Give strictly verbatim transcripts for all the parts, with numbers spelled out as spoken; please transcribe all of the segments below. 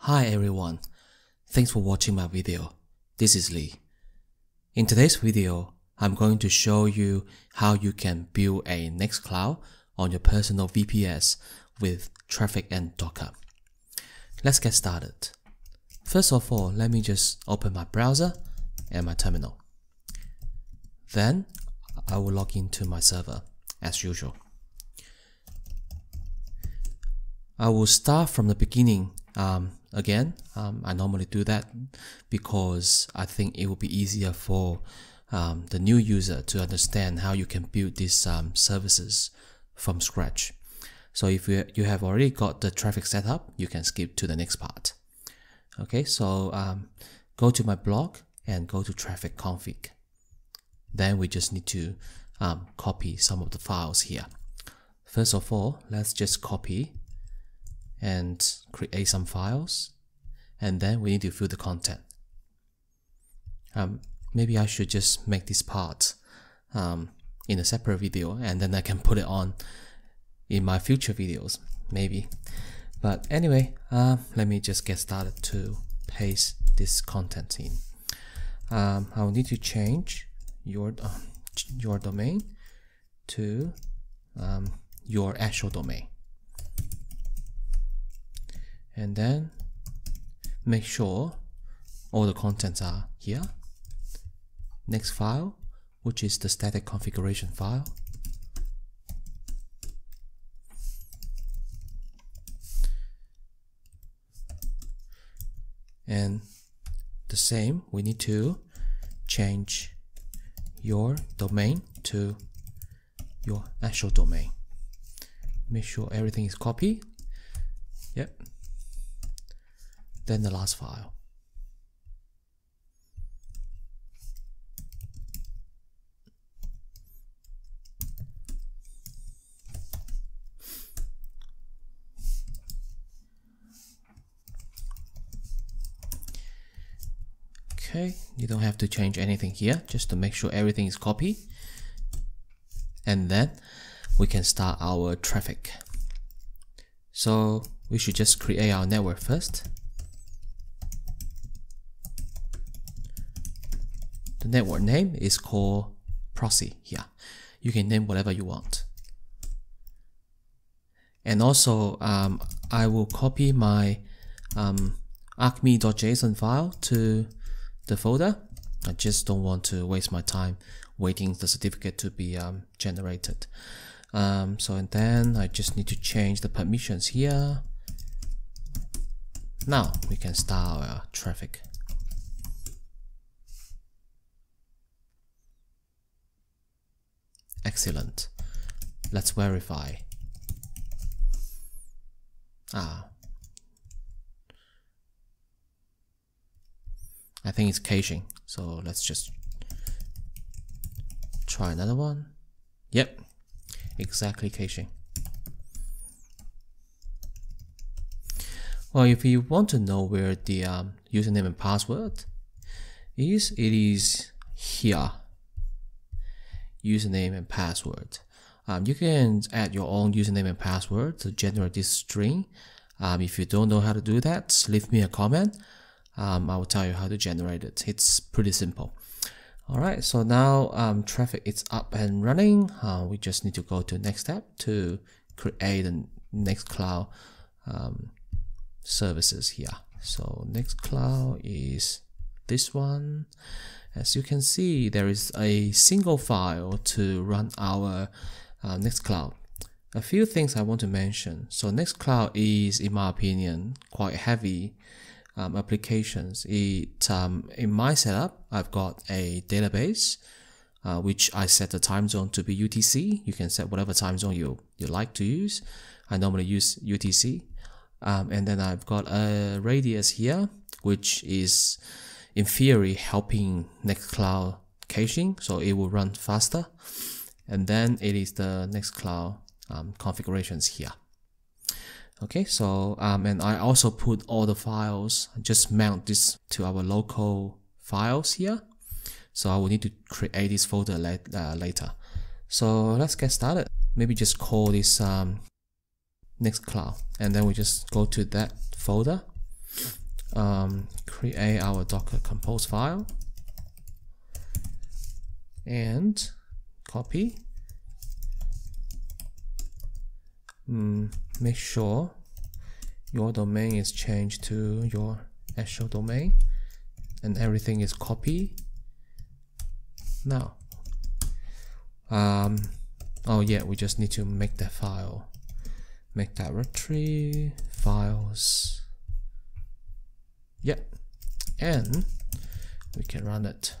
Hi everyone, thanks for watching my video. This is Lee. In today's video, I'm going to show you how you can build a Nextcloud on your personal V P S with Traefik and Docker. Let's get started. First of all, let me just open my browser and my terminal. Then I will log into my server as usual. I will start from the beginning um, again. Um, I normally do that because I think it will be easier for um, the new user to understand how you can build these um, services from scratch. So if you, you have already got the Traefik set up, you can skip to the next part. Okay, so um, go to my blog and go to Traefik config. Then we just need to um, copy some of the files here. First of all, let's just copy and create some files, and then we need to fill the content. Um, maybe I should just make this part um, in a separate video, and then I can put it on in my future videos, maybe. But anyway, uh, let me just get started to paste this content in. Um, I'll need to change your uh, your domain to um, your actual domain. And then make sure all the contents are here. Next file, which is the static configuration file. And the same, we need to change your domain to your actual domain. Make sure everything is copied. Yep. Then the last file. Okay, you don't have to change anything here, just to make sure everything is copied. And then we can start our Traefik. So we should just create our network first. The network name is called proxy here. You can name whatever you want. And also, um, I will copy my um, acme dot J S O N file to the folder. I just don't want to waste my time waiting for the certificate to be um, generated. Um, so and then I just need to change the permissions here. Now we can start our Traefik. Excellent. Let's verify. Ah. I think it's caching. So let's just try another one. Yep. Exactly caching. Well, if you want to know where the um, username and password is, it is here. Username and password. Um, you can add your own username and password to generate this string. Um, if you don't know how to do that, leave me a comment. Um, I will tell you how to generate it. It's pretty simple. All right, so now um, Traefik is up and running. Uh, we just need to go to next step to create the Nextcloud um, services here. So Nextcloud is this one. As you can see, there is a single file to run our uh, Nextcloud. A few things I want to mention. So Nextcloud is, in my opinion, quite heavy um, applications. It, um, in my setup, I've got a database, uh, which I set the time zone to be U T C. You can set whatever time zone you, you like to use. I normally use U T C. Um, and then I've got a Redis here, which is in theory helping Nextcloud caching, so it will run faster. And then it is the Nextcloud um, configurations here. Okay, so um, and I also put all the files, just mount this to our local files here. So I will need to create this folder la uh, later. So let's get started. Maybe just call this um, Nextcloud, and then we just go to that folder. um, create our Docker compose file and copy. Mm, make sure your domain is changed to your actual domain and everything is copy. Now, um, oh yeah, we just need to make that file, make directory files. Yeah, and we can run it.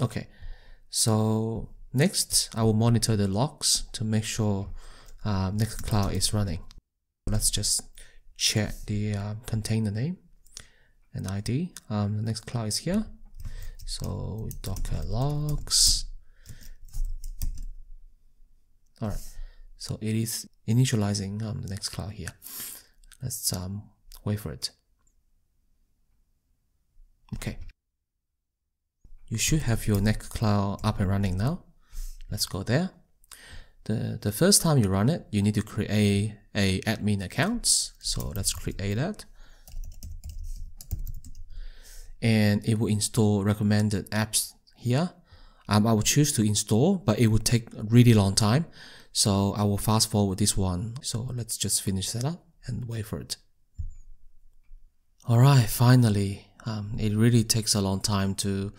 Okay, so next I will monitor the logs to make sure uh, Nextcloud is running. Let's just check the uh, container name and I D. Um, Nextcloud is here, so Docker logs. All right, so it is initializing um, the Nextcloud here. Let's um, wait for it. Okay. You should have your Nextcloud up and running now. Let's go there. The, the first time you run it, you need to create a admin account. So let's create that. And it will install recommended apps here. Um, I will choose to install, but it will take a really long time. So I will fast forward this one. So let's just finish setup and wait for it. All right, finally. Um, it really takes a long time to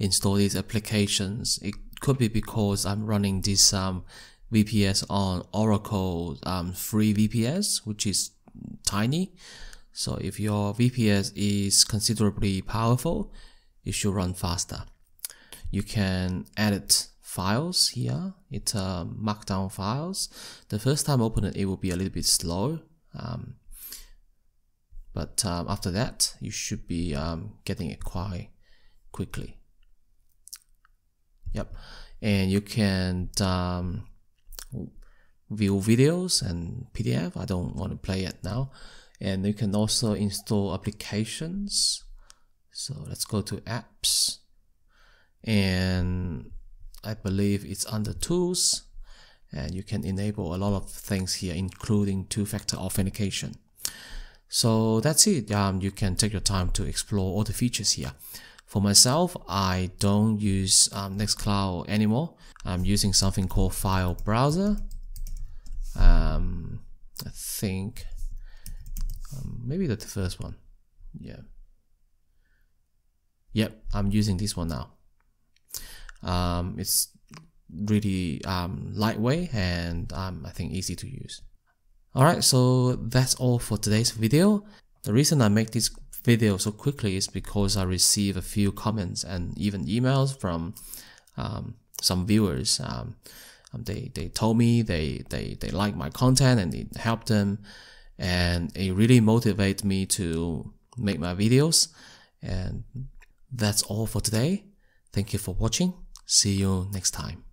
install these applications. It could be because I'm running this um, V P S on Oracle um, free V P S, which is tiny. So if your V P S is considerably powerful, it should run faster. You can edit files here. It's uh, markdown files. The first time I open it, it will be a little bit slow. Um, But um, after that, you should be um, getting it quite quickly. Yep, and you can um, view videos and P D F. I don't want to play it now. And you can also install applications. So let's go to apps. And I believe it's under tools. And you can enable a lot of things here, including two-factor authentication. So that's it. Um, you can take your time to explore all the features here. For myself, I don't use um, Nextcloud anymore. I'm using something called file browser. Um, I think um, maybe that's the first one. Yeah. Yep, I'm using this one now. Um, it's really um, lightweight and um, I think easy to use. Alright, so that's all for today's video. The reason I make this video so quickly is because I receive a few comments and even emails from um, some viewers. Um, they, they told me they, they, they like my content and it helped them. And it really motivates me to make my videos. And that's all for today. Thank you for watching. See you next time.